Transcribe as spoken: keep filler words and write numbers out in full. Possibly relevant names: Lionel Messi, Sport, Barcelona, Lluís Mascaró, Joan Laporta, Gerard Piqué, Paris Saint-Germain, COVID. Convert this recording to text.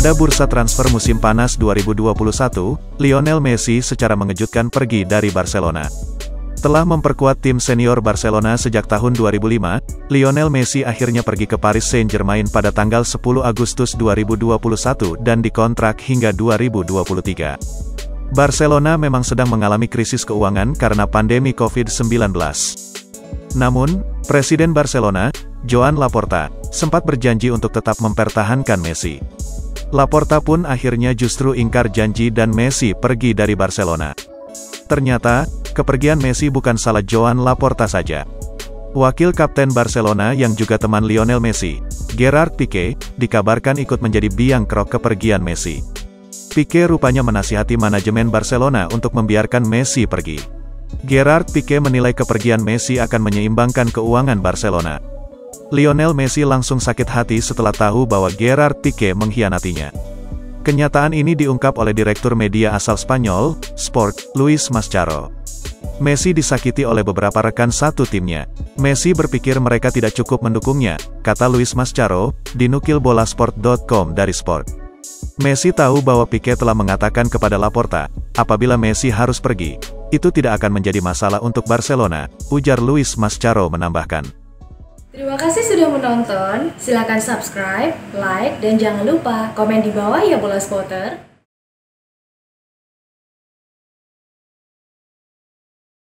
Pada bursa transfer musim panas dua ribu dua puluh satu, Lionel Messi secara mengejutkan pergi dari Barcelona. Telah memperkuat tim senior Barcelona sejak tahun dua ribu lima, Lionel Messi akhirnya pergi ke Paris Saint-Germain pada tanggal sepuluh Agustus dua ribu dua puluh satu dan dikontrak hingga dua ribu dua puluh tiga. Barcelona memang sedang mengalami krisis keuangan karena pandemi COVID sembilan belas. Namun, Presiden Barcelona, Joan Laporta, sempat berjanji untuk tetap mempertahankan Messi. Laporta pun akhirnya justru ingkar janji dan Messi pergi dari Barcelona. Ternyata, kepergian Messi bukan salah Joan Laporta saja. Wakil kapten Barcelona yang juga teman Lionel Messi, Gerard Piqué, dikabarkan ikut menjadi biang kerok kepergian Messi. Piqué rupanya menasihati manajemen Barcelona untuk membiarkan Messi pergi. Gerard Piqué menilai kepergian Messi akan menyeimbangkan keuangan Barcelona. Lionel Messi langsung sakit hati setelah tahu bahwa Gerard Piqué mengkhianatinya. Kenyataan ini diungkap oleh direktur media asal Spanyol, Sport, Lluís Mascaró. Messi disakiti oleh beberapa rekan satu timnya. Messi berpikir mereka tidak cukup mendukungnya, kata Lluís Mascaró, dinukil bola sport titik com dari Sport. Messi tahu bahwa Piqué telah mengatakan kepada Laporta, apabila Messi harus pergi, itu tidak akan menjadi masalah untuk Barcelona, ujar Lluís Mascaró menambahkan. Terima kasih sudah menonton, silakan subscribe, like, dan jangan lupa komen di bawah ya bola spotter.